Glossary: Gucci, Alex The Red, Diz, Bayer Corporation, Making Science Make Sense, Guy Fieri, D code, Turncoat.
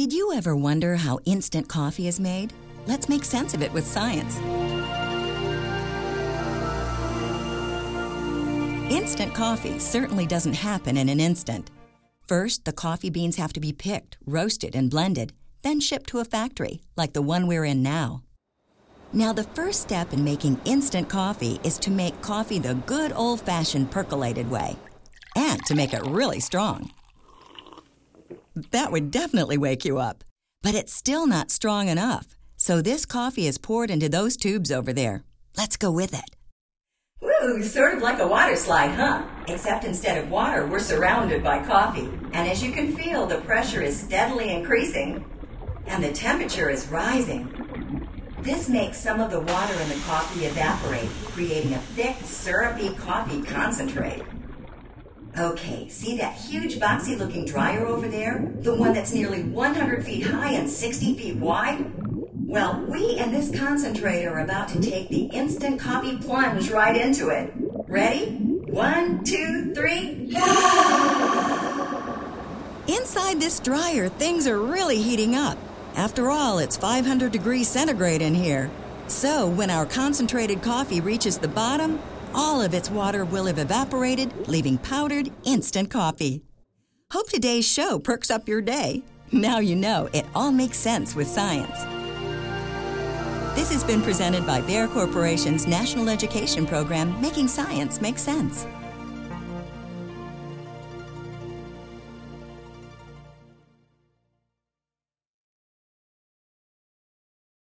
Did you ever wonder how instant coffee is made? Let's make sense of it with science. Instant coffee certainly doesn't happen in an instant. First, the coffee beans have to be picked, roasted, and blended, then shipped to a factory, like the one we're in now. Now, the first step in making instant coffee is to make coffee the good old-fashioned percolated way, and to make it really strong. That would definitely wake you up, but it's still not strong enough, so this coffee is poured into those tubes over there. Let's go with it. Woo, sort of like a water slide, huh? Except instead of water, we're surrounded by coffee. And as you can feel, the pressure is steadily increasing, and the temperature is rising. This makes some of the water in the coffee evaporate, creating a thick, syrupy coffee concentrate. Okay, see that huge boxy-looking dryer over there? The one that's nearly 100 feet high and 60 feet wide? Well, we and this concentrate are about to take the instant coffee plunge right into it. Ready? 1, 2, 3, go! Inside this dryer, things are really heating up. After all, it's 500 degrees centigrade in here. So when our concentrated coffee reaches the bottom, all of its water will have evaporated, leaving powdered instant coffee. Hope today's show perks up your day. Now you know it all makes sense with science. This has been presented by Bayer Corporation's National Education Program, Making Science Make Sense.